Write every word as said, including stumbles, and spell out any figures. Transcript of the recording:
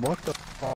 What the fuck?